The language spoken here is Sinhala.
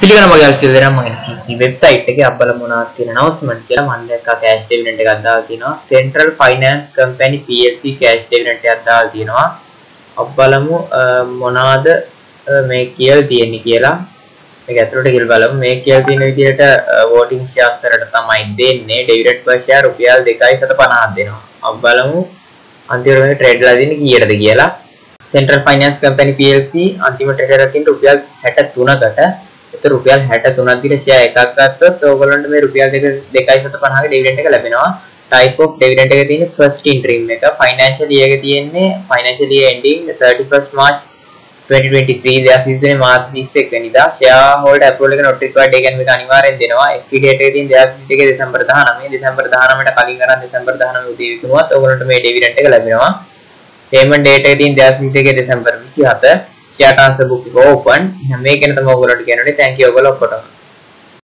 පිළිගන්න මගේ අලුත් සියලු දෙනාම මගේ වෙබ්සයිට් එකේ අපලම මොනවද කියන announcement කියලා මම දැක්කා cash dividend එකක් දාලා තියෙනවා Central Finance Company PLC cash dividend එකක් දාලා තියෙනවා අපලම මොනවද මේ කියලා තියෙන්නේ කියලා මේක ඇතුළට ගිහින් බලමු මේ කියලා තියෙන විදිහට voting shares වලට තමයි දෙන්නේ dividend per share රුපියල් 2.50 දෙනවා අපලම අන්තිමට trade ලා දෙන්නේ කීයටද කියලා Central Finance Company PLC අන්තිම trade එකක් තියෙන රුපියල් 63කට तो रुपया 63 दिले शेयर एकागत तो ओगलंट में रुपया देके 2.50 के डिविडेंड එක ලැබෙනවා टाइप ऑफ डिविडेंड එක තියෙන්නේ फर्स्ट इंट्रीम එක फाइनेंशियल ईयर එක තියෙන්නේ फाइनेंशियल ईयर एंडिंग 31st मार्च 2023 දා සිදුනේ මාර්ච් 31 වෙනිදා ෂෙයා හෝල්ඩර් ඇප්‍රූවල් එක not required day ගැන මේක අනිවාර්යෙන් දෙනවා expiry date එක තියෙන්නේ 2023 ගේ දෙසැම්බර් 19 දෙසැම්බර් 19ට කලින් කරන් දෙසැම්බර් 19 උදේ විකුණුවත් ඕගලන්ට මේ ඩිවිඩන්ඩ් එක ලැබෙනවා payment date එක තියෙන්නේ 2023 ගේ December 27 Share transfer book open. Make another mogul again. Thank you all for watching.